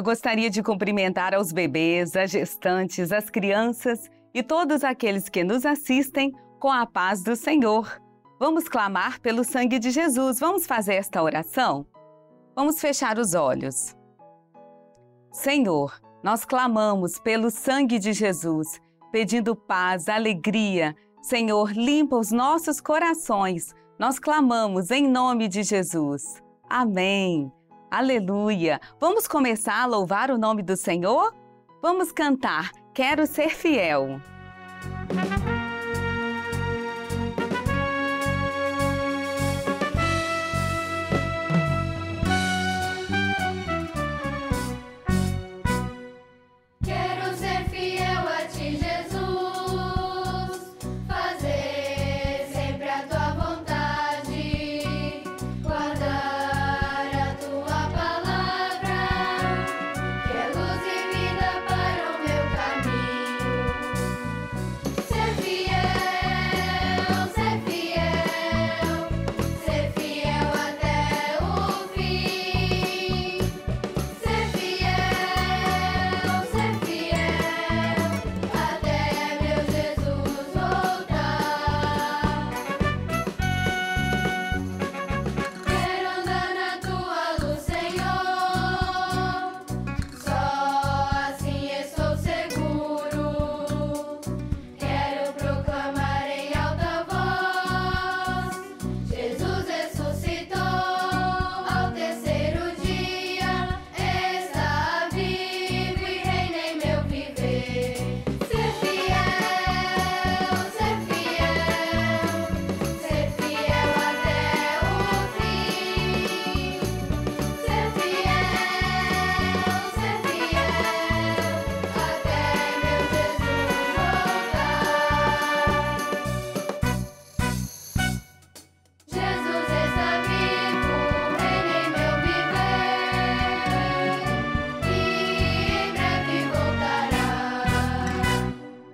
Eu gostaria de cumprimentar aos bebês, às gestantes, às crianças e todos aqueles que nos assistem com a paz do Senhor. Vamos clamar pelo sangue de Jesus. Vamos fazer esta oração? Vamos fechar os olhos. Senhor, nós clamamos pelo sangue de Jesus, pedindo paz, alegria. Senhor, limpa os nossos corações. Nós clamamos em nome de Jesus. Amém. Aleluia. Vamos começar a louvar o nome do Senhor? Vamos cantar Quero Ser Fiel.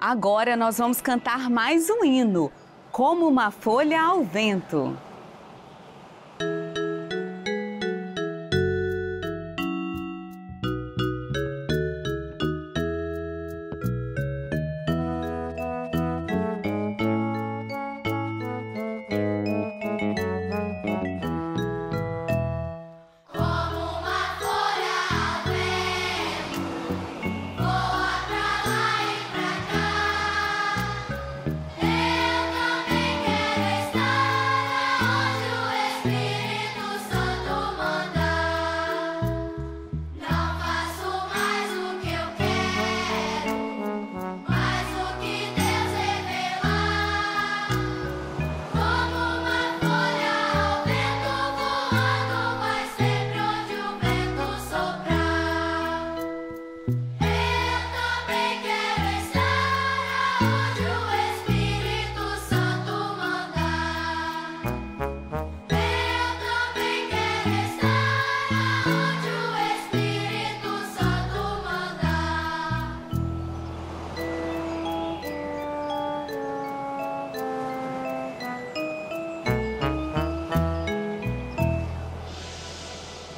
Agora nós vamos cantar mais um hino, Como uma Folha ao Vento.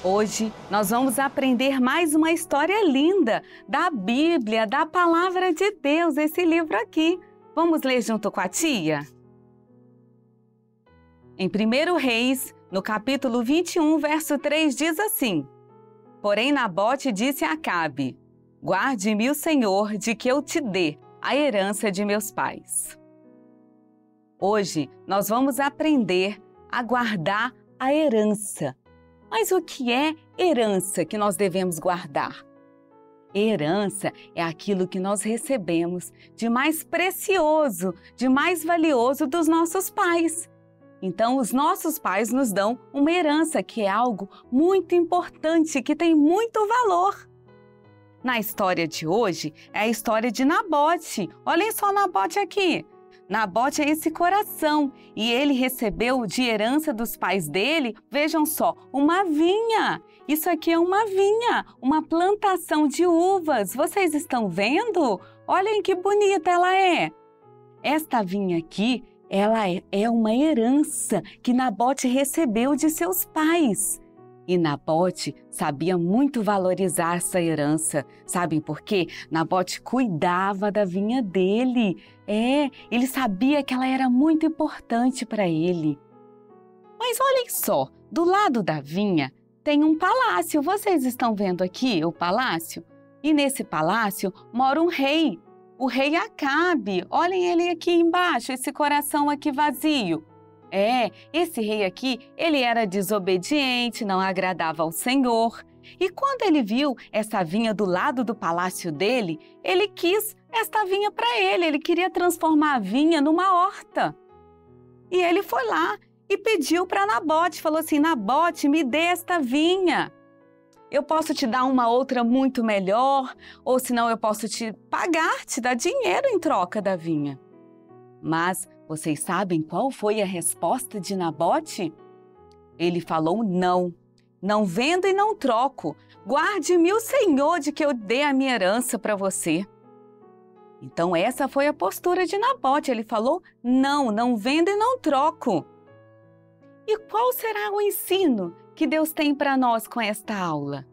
Hoje nós vamos aprender mais uma história linda da Bíblia, da Palavra de Deus, esse livro aqui. Vamos ler junto com a tia? Em 1 Reis, no capítulo 21, verso 3, diz assim: Porém Nabote disse a Acabe: Guarde-me o Senhor de que eu te dê a herança de meus pais. Hoje nós vamos aprender a guardar a herança. Mas o que é herança que nós devemos guardar? Herança é aquilo que nós recebemos de mais precioso, de mais valioso dos nossos pais. Então, os nossos pais nos dão uma herança que é algo muito importante, que tem muito valor. Na história de hoje, é a história de Nabote. Olhem só Nabote aqui. Nabote é esse coração e ele recebeu de herança dos pais dele, vejam só, uma vinha. Isso aqui é uma vinha, uma plantação de uvas. Vocês estão vendo? Olhem que bonita ela é. Esta vinha aqui, ela é uma herança que Nabote recebeu de seus pais. E Nabote sabia muito valorizar essa herança. Sabem por quê? Nabote cuidava da vinha dele. Ele sabia que ela era muito importante para ele. Mas olhem só, do lado da vinha tem um palácio. Vocês estão vendo aqui o palácio? E nesse palácio mora um rei, o rei Acabe. Olhem ele aqui embaixo, esse coração aqui vazio. Esse rei aqui, ele era desobediente, não agradava ao Senhor. E quando ele viu essa vinha do lado do palácio dele, ele quis esta vinha para ele. Ele queria transformar a vinha numa horta. E ele foi lá e pediu para Nabote, falou assim: Nabote, me dê esta vinha. Eu posso te dar uma outra muito melhor, ou senão eu posso te pagar, te dar dinheiro em troca da vinha. Mas vocês sabem qual foi a resposta de Nabote? Ele falou: não, não vendo e não troco. Guarde-me o Senhor de que eu dê a minha herança para você. Então essa foi a postura de Nabote. Ele falou: não, não vendo e não troco. E qual será o ensino que Deus tem para nós com esta aula?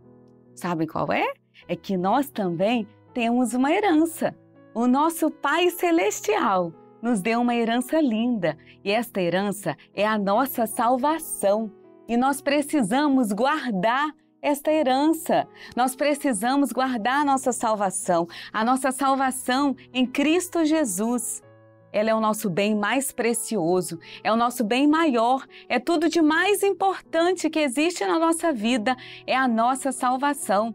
Sabe qual é? É que nós também temos uma herança. O nosso Pai Celestial nos deu uma herança linda, e esta herança é a nossa salvação. E nós precisamos guardar esta herança, nós precisamos guardar a nossa salvação em Cristo Jesus. Ela é o nosso bem mais precioso, é o nosso bem maior, é tudo de mais importante que existe na nossa vida, é a nossa salvação.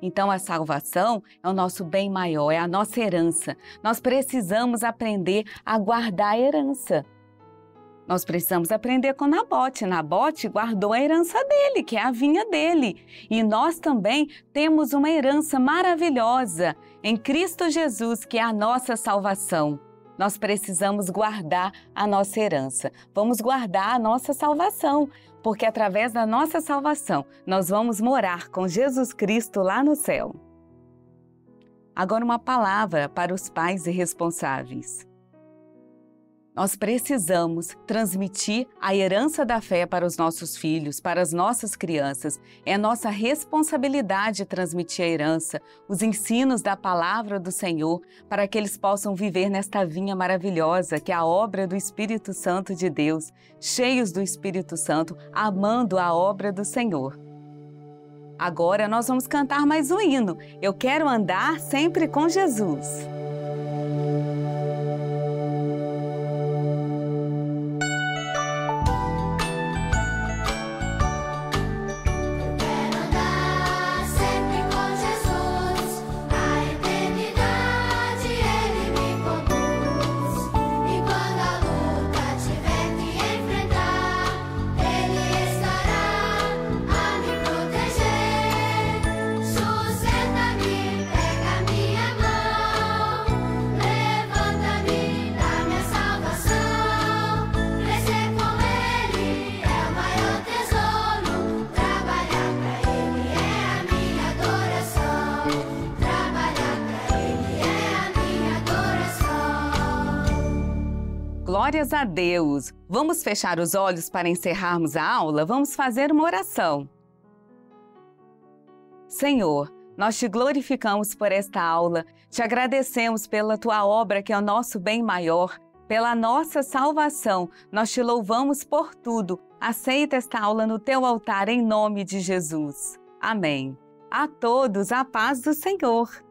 Então, a salvação é o nosso bem maior, é a nossa herança. Nós precisamos aprender a guardar a herança. Nós precisamos aprender com Nabote. Nabote guardou a herança dele, que é a vinha dele. E nós também temos uma herança maravilhosa em Cristo Jesus, que é a nossa salvação. Nós precisamos guardar a nossa herança. Vamos guardar a nossa salvação, porque através da nossa salvação nós vamos morar com Jesus Cristo lá no céu. Agora uma palavra para os pais irresponsáveis. Nós precisamos transmitir a herança da fé para os nossos filhos, para as nossas crianças. É nossa responsabilidade transmitir a herança, os ensinos da palavra do Senhor, para que eles possam viver nesta vinha maravilhosa, que é a obra do Espírito Santo de Deus, cheios do Espírito Santo, amando a obra do Senhor. Agora nós vamos cantar mais um hino. Eu quero andar sempre com Jesus. Glórias a Deus! Vamos fechar os olhos para encerrarmos a aula? Vamos fazer uma oração. Senhor, nós te glorificamos por esta aula, te agradecemos pela tua obra que é o nosso bem maior, pela nossa salvação, nós te louvamos por tudo. Aceita esta aula no teu altar em nome de Jesus. Amém. A todos a paz do Senhor.